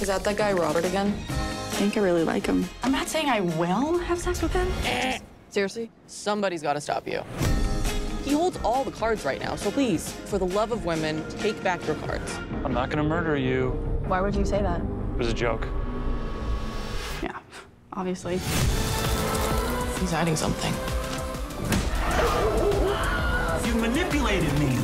Is that guy Robert again? I think I really like him. I'm not saying I will have sex with him. Seriously, somebody's got to stop you. He holds all the cards right now, so please, for the love of women, take back your cards. I'm not going to murder you. Why would you say that? It was a joke. Yeah, obviously. He's hiding something. You manipulated me.